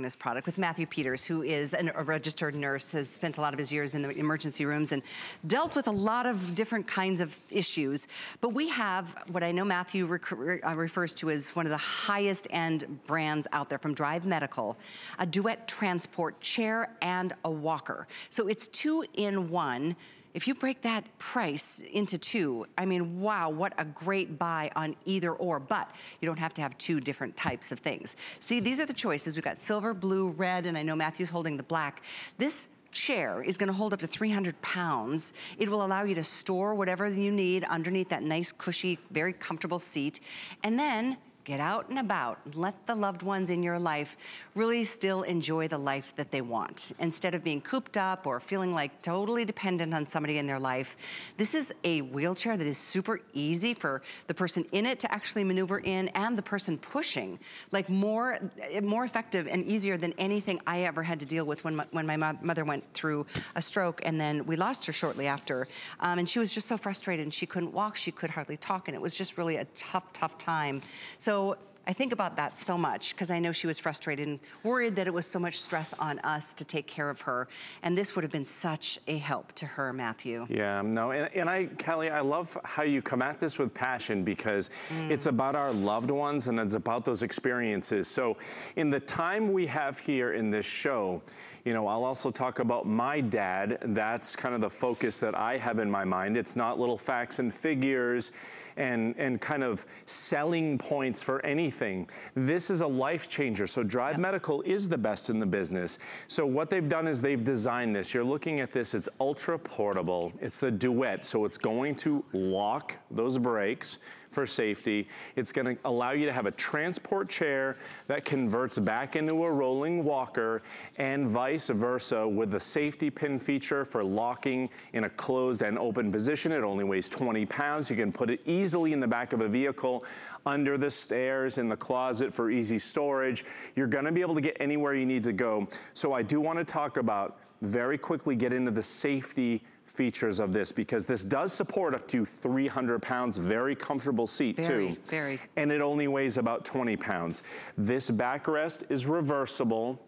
this product with Matthew Peters, who is a registered nurse, has spent a lot of his years in the emergency rooms and dealt with a lot of different kinds of issues. But we have what I know Matthew refers to as one of the highest end brands out there from Drive Medical, a Duet transport chair and a walker. So it's 2 in 1. If you break that price into two, I mean, wow, what a great buy on either or, but you don't have to have two different types of things. See, these are the choices. We've got silver, blue, red, and I know Matthew's holding the black. This chair is gonna hold up to 300 pounds. It will allow you to store whatever you need underneath that nice, cushy, very comfortable seat. And then, get out and about, let the loved ones in your life really still enjoy the life that they want. Instead of being cooped up or feeling like totally dependent on somebody in their life, this is a wheelchair that is super easy for the person in it to actually maneuver in and the person pushing. Like more effective and easier than anything I ever had to deal with when my mother went through a stroke, and then we lost her shortly after. And she was just so frustrated, and she couldn't walk, she could hardly talk, and it was just really a tough, tough time. So I think about that so much because I know she was frustrated and worried that it was so much stress on us to take care of her. And this would have been such a help to her, Matthew. Yeah, no, Kelly, I love how you come at this with passion because it's about our loved ones and it's about those experiences. So in the time we have here in this show, you know, I'll also talk about my dad. That's kind of the focus that I have in my mind. It's not little facts and figures and kind of selling points for anything. This is a life changer. So Drive Medical is the best in the business. So what they've done is they've designed this. You're looking at this, it's ultra portable. It's the Duet, so it's going to lock those brakes for safety. It's gonna allow you to have a transport chair that converts back into a rolling walker and vice versa with the safety pin feature for locking in a closed and open position. It only weighs 20 pounds. You can put it easily in the back of a vehicle, under the stairs, in the closet for easy storage. You're gonna be able to get anywhere you need to go. So I do wanna talk about, very quickly get into the safety features of this, because this does support up to 300 pounds, very comfortable seat too. Very. And it only weighs about 20 pounds. This backrest is reversible.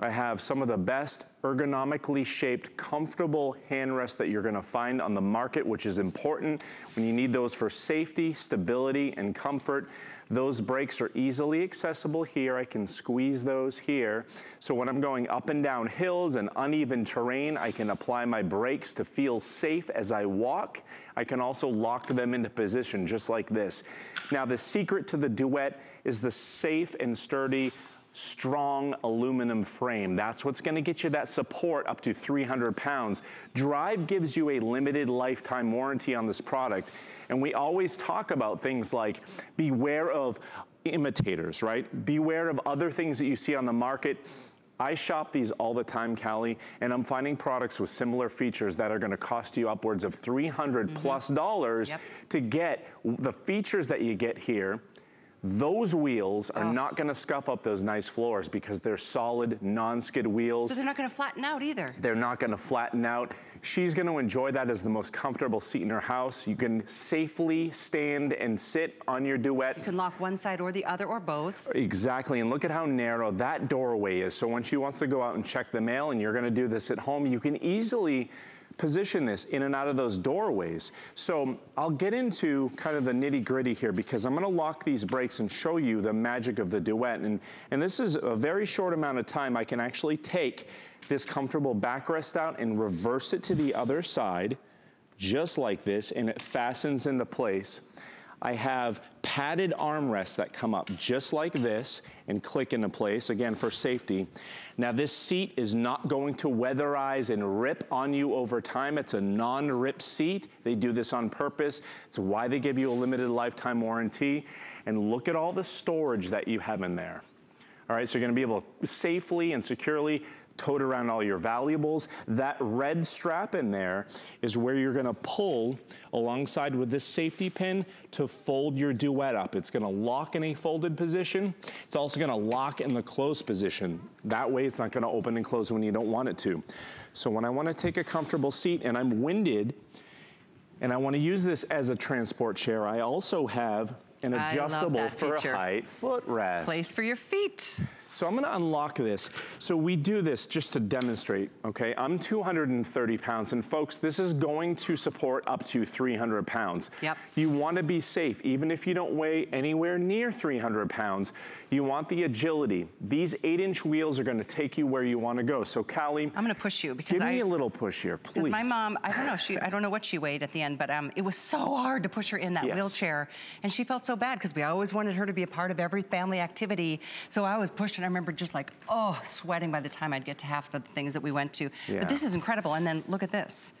I have some of the best ergonomically shaped, comfortable handrests that you're gonna find on the market, which is important when you need those for safety, stability, and comfort. Those brakes are easily accessible here. I can squeeze those here. So when I'm going up and down hills and uneven terrain, I can apply my brakes to feel safe as I walk. I can also lock them into position just like this. Now, the secret to the Duet is the safe and sturdy, strong aluminum frame. That's what's gonna get you that support up to 300 pounds. Drive gives you a limited lifetime warranty on this product. And we always talk about things like beware of imitators, right? Beware of other things that you see on the market. I shop these all the time, Callie, and I'm finding products with similar features that are gonna cost you upwards of $300 plus dollars to get the features that you get here. Those wheels are not gonna scuff up those nice floors because they're solid, non-skid wheels. So they're not gonna flatten out either. They're not gonna flatten out. She's gonna enjoy that as the most comfortable seat in her house. You can safely stand and sit on your Duet. You can lock one side or the other or both. Exactly, and look at how narrow that doorway is. So when she wants to go out and check the mail, and you're gonna do this at home, you can easily position this in and out of those doorways. So I'll get into kind of the nitty gritty here because I'm gonna lock these brakes and show you the magic of the Duet. And this is a very short amount of time. I can actually take this comfortable backrest out and reverse it to the other side, just like this, and it fastens into place. I have padded armrests that come up just like this and click into place, again, for safety. Now, this seat is not going to weatherize and rip on you over time. It's a non-rip seat. They do this on purpose. It's why they give you a limited lifetime warranty. And look at all the storage that you have in there. All right, so you're gonna be able to safely and securely tote around all your valuables. That red strap in there is where you're gonna pull alongside with this safety pin to fold your Duet up. It's gonna lock in a folded position. It's also gonna lock in the closed position. That way it's not gonna open and close when you don't want it to. So when I wanna take a comfortable seat and I'm winded and I wanna use this as a transport chair, I also have an adjustable for height footrest. Place for your feet. So I'm gonna unlock this. So we do this just to demonstrate, okay? I'm 230 pounds, and folks, this is going to support up to 300 pounds. Yep. You wanna be safe, even if you don't weigh anywhere near 300 pounds, you want the agility. These 8-inch wheels are gonna take you where you wanna go. So Callie, I'm gonna push you because give me a little push here, please. Because my mom, I don't know, I don't know what she weighed at the end, but it was so hard to push her in that wheelchair, and she felt so bad because we always wanted her to be a part of every family activity. So I was pushing. I remember just like, oh, sweating by the time I'd get to half of the things that we went to. Yeah. But this is incredible. And then look at this.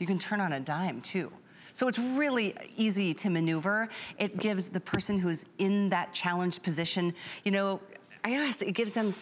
You can turn on a dime too. So it's really easy to maneuver. It gives the person who's in that challenged position, you know, I guess it gives them,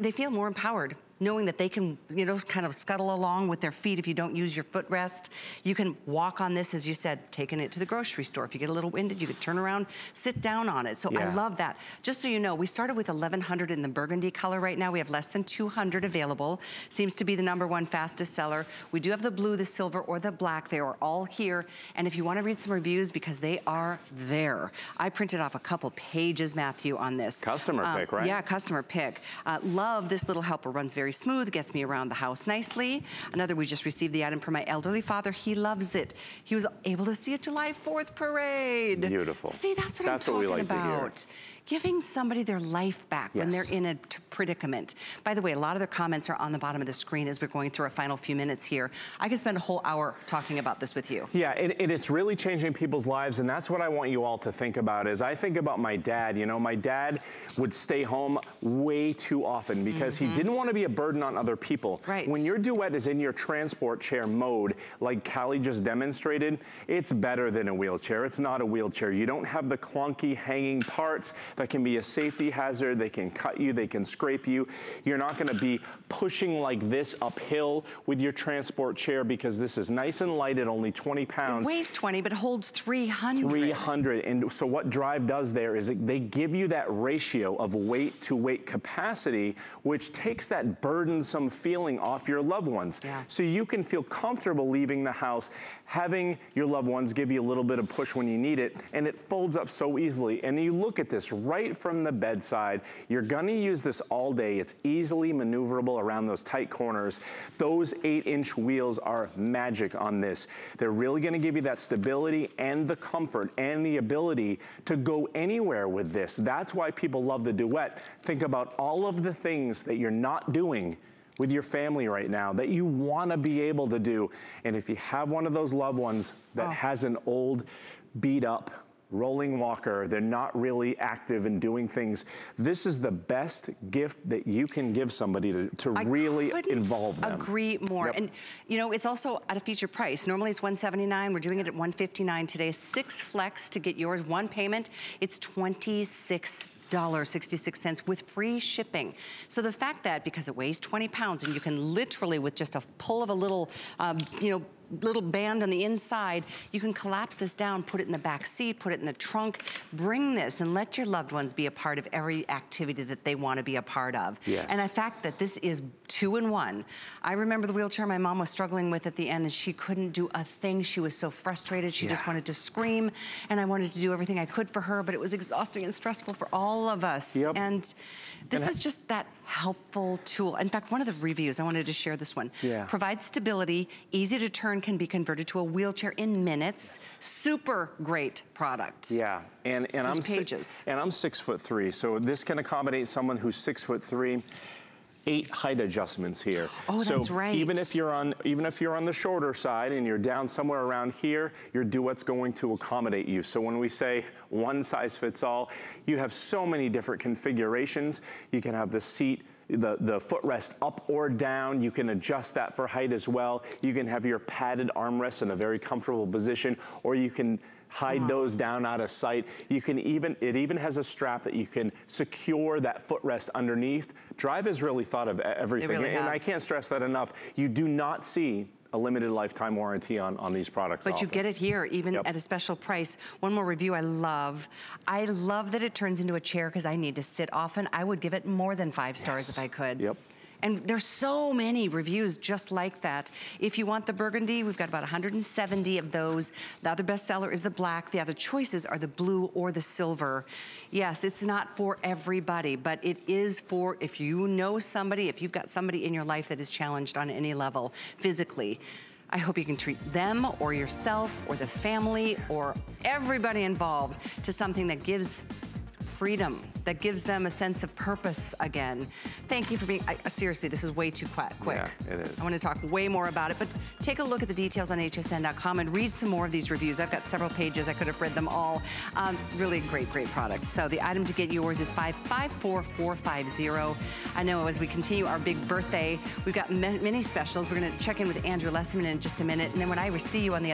they feel more empowered, knowing that they can, you know, kind of scuttle along with their feet if you don't use your footrest. You can walk on this, as you said, taking it to the grocery store. If you get a little winded, you could turn around, sit down on it. So I love that. Just so you know, we started with 1,100 in the burgundy color right now. We have less than 200 available. Seems to be the #1 fastest seller. We do have the blue, the silver, or the black. They are all here. And if you want to read some reviews, because they are there. I printed off a couple pages, Matthew, on this. Customer pick, right? Yeah, customer pick. Love this little helper. Runs very smooth, gets me around the house nicely. Another, we just received the item from my elderly father. He loves it. He was able to see a July 4th parade. Beautiful. See, that's what I'm talking about. Giving somebody their life back when they're in a predicament. By the way, a lot of their comments are on the bottom of the screen as we're going through our final few minutes here. I could spend a whole hour talking about this with you. Yeah, it's really changing people's lives, and that's what I want you all to think about. Is I think about my dad, you know, my dad would stay home way too often because he didn't want to be a burden on other people. Right. When your Duet is in your transport chair mode, like Callie just demonstrated, it's better than a wheelchair. It's not a wheelchair. You don't have the clunky hanging parts that can be a safety hazard. They can cut you, they can scrape you. You're not gonna be pushing like this uphill with your transport chair because this is nice and light at only 20 pounds. It weighs 20, but holds 300. 300, and so what Drive does there is they give you that ratio of weight to weight capacity, which takes that burdensome feeling off your loved ones. Yeah. So you can feel comfortable leaving the house, having your loved ones give you a little bit of push when you need it, and it folds up so easily. And you look at this right from the bedside. You're gonna use this all day. It's easily maneuverable around those tight corners. Those 8-inch wheels are magic on this. They're really gonna give you that stability and the comfort and the ability to go anywhere with this. That's why people love the Duet. Think about all of the things that you're not doing with your family right now that you wanna be able to do. And if you have one of those loved ones that has an old, beat up, rolling walker, they're not really active in doing things, this is the best gift that you can give somebody to really involve them. I couldn't agree more. Yep. And you know, it's also at a feature price. Normally it's $179, we're doing it at $159 today. 6 flex to get yours, 1 payment. It's $26.66 with free shipping. So the fact that, because it weighs 20 pounds and you can literally with just a pull of a little, you know, little band on the inside, you can collapse this down, put it in the back seat, put it in the trunk, bring this and let your loved ones be a part of every activity that they want to be a part of. Yes. And the fact that this is 2-in-1. I remember the wheelchair my mom was struggling with at the end and she couldn't do a thing. She was so frustrated. She just wanted to scream, and I wanted to do everything I could for her, but it was exhausting and stressful for all of us. Yep. And this is just that helpful tool. In fact, one of the reviews, I wanted to share this one. Yeah. Provides stability, easy to turn, can be converted to a wheelchair in minutes. Yes. Super great product. Yeah, and I'm 6'3", so this can accommodate someone who's 6'3". 8 height adjustments here. Oh, so that's right. Even if you're on the shorter side and you're down somewhere around here, your Duet's going to accommodate you. So when we say one size fits all, you have so many different configurations. You can have the seat, the footrest up or down. You can adjust that for height as well. You can have your padded armrests in a very comfortable position, or you can hide those down out of sight. You can it even has a strap that you can secure that footrest underneath. Drive has really thought of everything. Really, and I can't stress that enough. You do not see a limited lifetime warranty on these products. But often. You get it here, even at a special price. One more review I love. I love that it turns into a chair because I need to sit often. I would give it more than 5 stars if I could. Yep. And there's so many reviews just like that. If you want the burgundy, we've got about 170 of those. The other bestseller is the black. The other choices are the blue or the silver. Yes, it's not for everybody, but it is for, if you know somebody, if you've got somebody in your life that is challenged on any level physically, I hope you can treat them or yourself or the family or everybody involved to something that gives freedom, that gives them a sense of purpose again. Thank you for being, seriously, this is way too quick. Yeah, it is. I want to talk way more about it, but take a look at the details on hsn.com and read some more of these reviews. I've got several pages. I could have read them all. Really great, great products. So the item to get yours is 554450. I know as we continue our big birthday, we've got many specials. We're going to check in with Andrew Lesseman in just a minute, and then when I see you on the